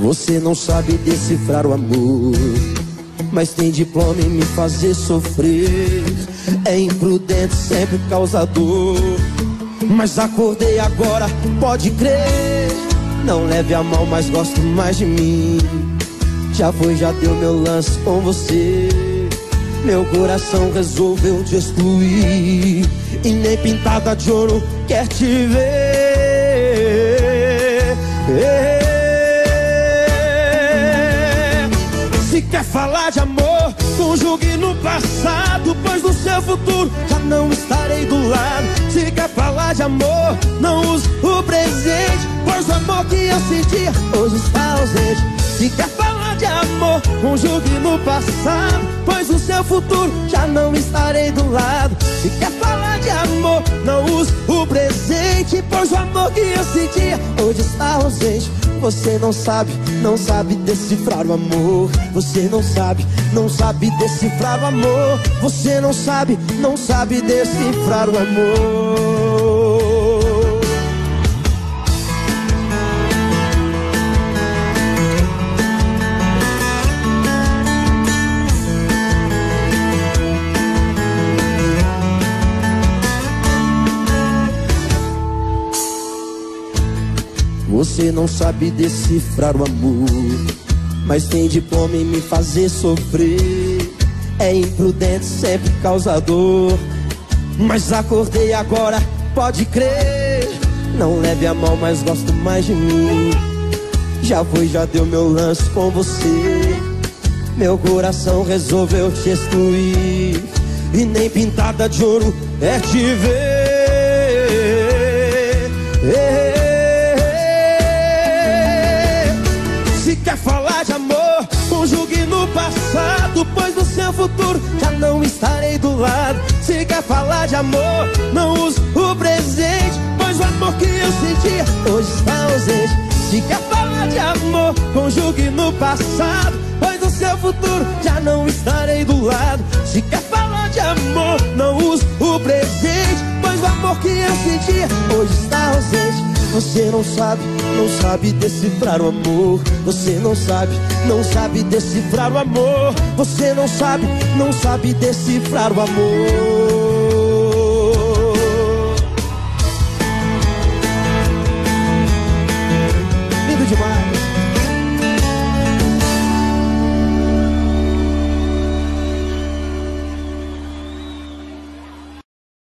Você não sabe decifrar o amor, mas tem diploma em me fazer sofrer. É imprudente, sempre causador, mas acordei agora, pode crer. Não leve a mal, mas gosto mais de mim. Já foi, já deu meu lance com você. Meu coração resolveu te excluir e nem pintada de ouro quer te ver. Se quer falar de amor, não julgue no passado, pois no seu futuro já não estarei do lado. Se quer falar de amor, não use o presente, pois o amor que eu sentia hoje está ausente. Se quer falar de amor, não julgue no passado, pois no seu futuro já não estarei do lado. Se quer falar de amor, não use o presente, pois o amor que eu sentia hoje está ausente. Você não sabe, não sabe decifrar o amor. Você não sabe, não sabe decifrar o amor. Você não sabe, não sabe decifrar o amor. Você não sabe decifrar o amor, mas tem diploma em me fazer sofrer. É imprudente, sempre causador, mas acordei agora, pode crer. Não leve a mal, mas gosto mais de mim. Já foi, já deu meu lance com você. Meu coração resolveu te excluir e nem pintada de ouro é te ver. Se quer falar de amor, não julgue no passado, pois no seu futuro já não estarei do lado. Se quer falar de amor, não use o presente, pois o amor que eu sentia hoje está ausente. Se quer falar de amor, não julgue no passado, pois no seu futuro já não estarei do lado. Se quer falar de amor, não use o presente, pois o amor que eu sentia hoje está ausente. Você não sabe, não sabe decifrar o amor. Você não sabe, não sabe decifrar o amor. Você não sabe, não sabe decifrar o amor. Lindo demais.